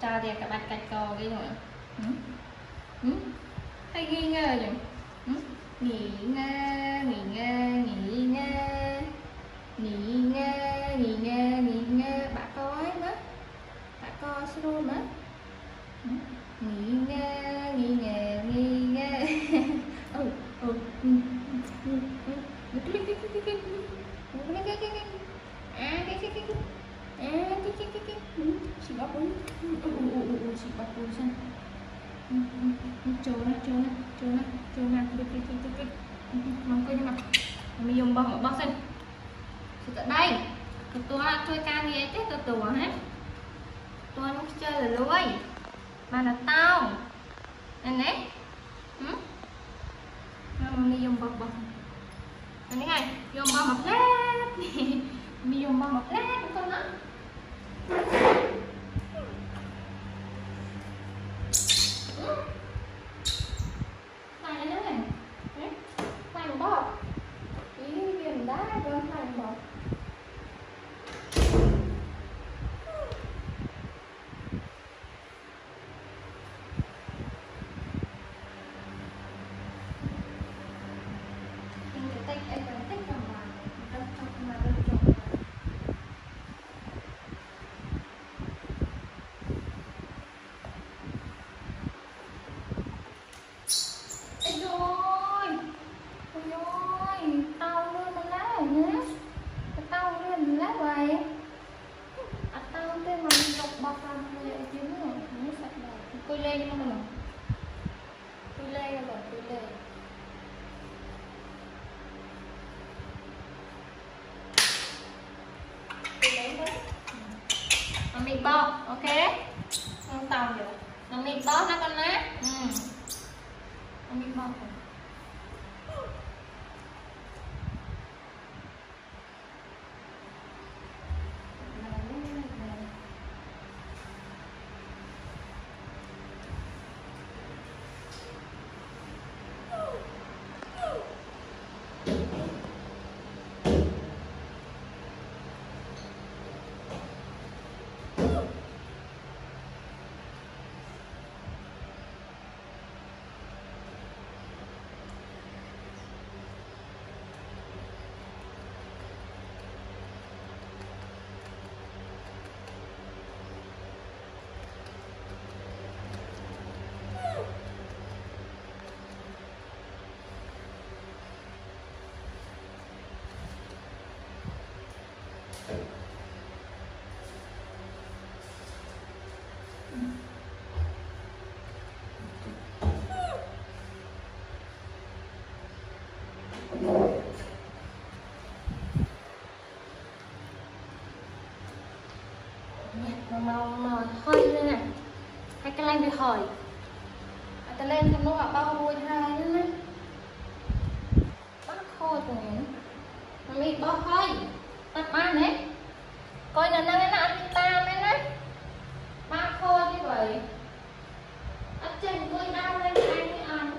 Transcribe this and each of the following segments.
Cho thì các bạn cạch cò cái rồi, hay nghi ngờ rồi, nghỉ nga nghỉ nga nghỉ nga nghỉ nga nghỉ nga nghỉ nga, bạn coi đó, bạn coi xíu luôn đó, nghỉ nga nghỉ nga nghỉ nga, chị bắp bún, chị bắp bún xem, trốn nè, mong coi mặt, mình dùng bông ở bóc xem, từ đây, từ tua chơi ca nghe chết từ tua hết, tua nó chơi là lối, mà là tao, anh đấy, mình dùng bông bông, anh đấy ngay, dùng bông một lát, mình dùng bông một lát cũng con đó. Mình bóp, ok đấy. Không tòng được. Nó mình bóp nó con nát. Nó mình bóp rồi. Màu hơi lên nè, hay cái lên bị hỏi, ta lên thì nó bao bôi hai nữa, bắt khô từ này, nó bị bao hơi, ta ba đấy, coi là năng nó ăn ta đấy đấy, ba khô như vậy, ăn trên tôi đau lên anh mới ăn.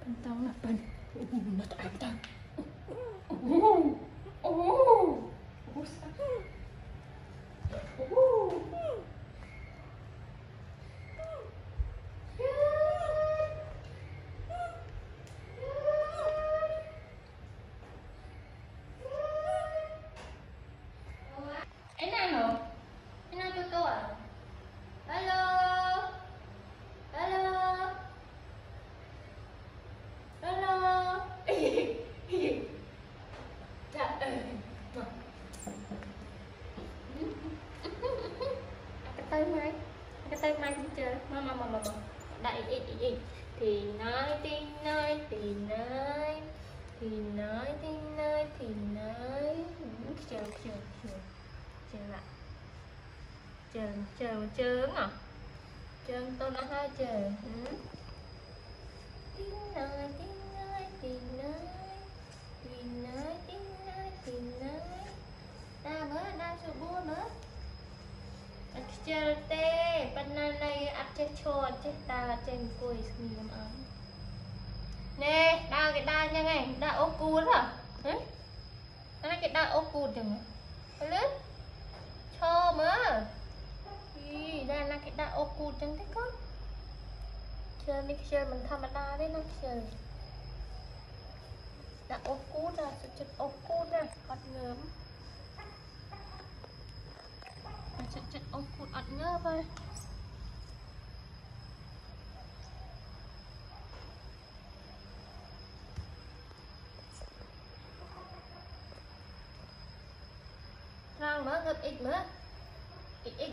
Pentang nak pen. Mata air petang. Sakit. Mai chơi mama đại gì thì nói chờ à chờ tôi đã hai chờ thì nói ta bữa đang sụp bua nữa chờ tê bên này áp chế cho chết ta trên cuối mình ăn nè đa cái đa như này đa ô cuốn hả đấy cái đa ô cuốn được không lớn cho mà gì đây là cái đa ô cuốn chẳng thế con chơi mình chơi mình tham đa đấy nó chơi đa ô cuốn ra sẽ chơi ô cuốn ra con ngớm chật ông cụt ẩn nhớ vậy răng mỡ ngập ít mỡ ít